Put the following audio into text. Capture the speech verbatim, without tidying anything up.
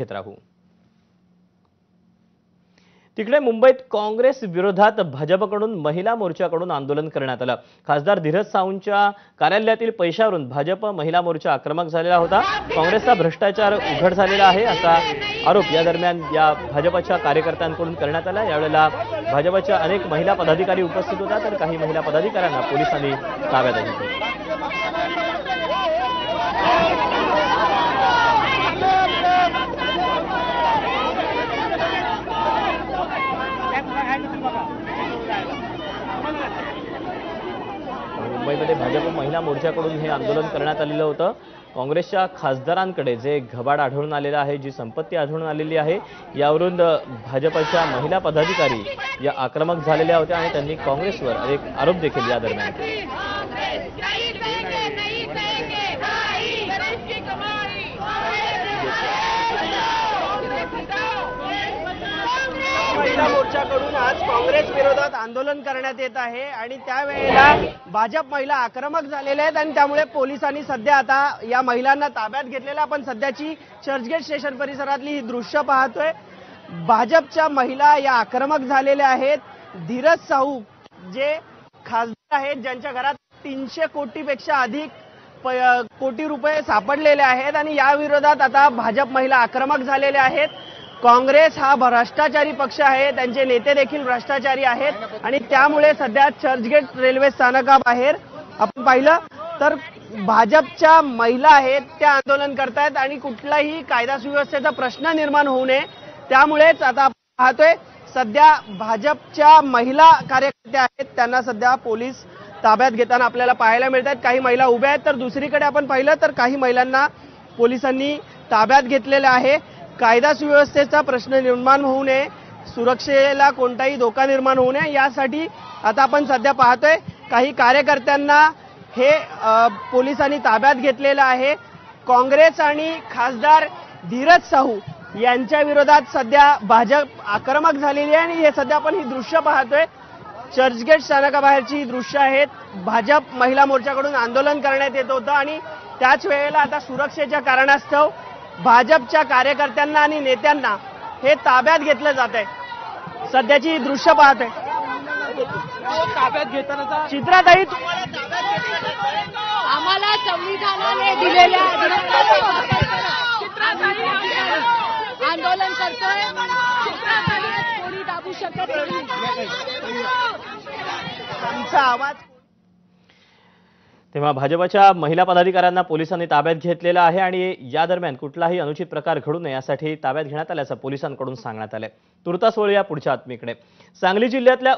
घेत राहू. तिकडे मुंबईत काँग्रेस विरोधात भाजपकडून महिला मोर्चाकडून आंदोलन करण्यात आलं. खासदार धीरज साहूंच्या कार्यालयातील पैशावरून भाजप महिला मोर्चा आक्रमक झालेला होता. काँग्रेसचा भ्रष्टाचार उघड झालेला आहे असा आरोप या दरम्यान या भाजपच्या कार्यकर्त्यांकडून करण्यात आला. यावेळेला भाजपच्या अनेक महिला पदाधिकारी उपस्थित होता, तर काही महिला पदाधिकाऱ्यांना पोलिसांनी ताब्यात घेतले. मुंबईमध्ये भाजप महिला मोर्चाकडून हे आंदोलन करण्यात आलेलं होतं. काँग्रेसच्या खासदारांकडे जे घबाड आढळून आलेलं आहे, जी संपत्ती आढळून आलेली आहे, यावरून भाजपच्या महिला पदाधिकारी या आक्रमक झालेल्या होत्या आणि त्यांनी काँग्रेसवर एक आरोप देखील या दरम्यान महिला मोर्चाकडून आज काँग्रेस विरोधात आंदोलन करण्यात येत आहे आणि त्यावेळेला भाजप महिला आक्रमक झालेले आहेत आणि त्यामुळे पोलिसांनी सध्या आता या महिलांना ताब्यात घेतलेलं. आपण सध्याची चर्चगेट स्टेशन परिसरातली ही दृश्य पाहतोय. भाजपच्या महिला या आक्रमक झालेल्या आहेत. धीरज साहू जे खासदार आहेत, ज्यांच्या घरात तीनशे कोटीपेक्षा अधिक कोटी रुपये सापडलेले आहेत आणि या विरोधात आता भाजप महिला आक्रमक झालेल्या आहेत. काँग्रेस हा भ्रष्टाचारी पक्ष आहे, त्यांचे नेते देखील भ्रष्टाचारी आहेत आणि त्यामुळे सध्या चर्चगेट रेल्वे स्थानकाबाहेर आपण पाहिलं तर भाजपच्या महिला आहेत त्या आंदोलन करतायत आणि कुठलाही कायदा सुव्यवस्थेचा प्रश्न निर्माण होऊ नये त्यामुळेच आता पाहतोय सध्या भाजपच्या महिला कार्यकर्त्या आहेत त्यांना सध्या पोलीस ताब्यात घेताना आपल्याला पाहायला मिळतात. काही महिला उभ्या आहेत तर दुसरीकडे आपण पाहिलं तर काही महिलांना पोलिसांनी ताब्यात घेतलेलं आहे. कायदा सुव्यवस्थेचा प्रश्न निर्माण होऊ नये, सुरक्षेला कोणताही धोका निर्माण होऊ नये यासाठी आता आपण सध्या पाहतोय काही कार्यकर्त्यांना हे पोलिसांनी ताब्यात घेतलेलं आहे. काँग्रेस आणि खासदार धीरज साहू यांच्या विरोधात सध्या भाजप आक्रमक झालेली आहे आणि हे सध्या आपण ही दृश्य पाहतोय. चर्चगेट स्थानकाबाहेरची ही दृश्य आहेत. भाजप महिला मोर्चाकडून आंदोलन करण्यात येत होतं आणि त्याच वेळेला आता सुरक्षेच्या कारणास्तव भाजपच्या कार्यकर्त्यांना आणि नेत्यांना हे ताब्यात घेतलं जात आहे. सध्याची ही दृश्य पाहत आहे. ताब्यात घेताना चित्राताई आम्हाला संविधानाने दिलेल्या आंदोलन करतोय. कोणी दाबू शकत आमचा आवाज तेव्हा भाजपच्या महिला पदाधिकाऱ्यांना पोलिसांनी ताब्यात घेतलेलं आहे आणि या दरम्यान कुठलाही अनुचित प्रकार घडू नये यासाठी ताब्यात घेण्यात आल्याचं पोलिसांकडून सांगण्यात आलंय. तुर्तास वळूया पुढच्या बातमीकडे. सांगली जिल्ह्यातल्या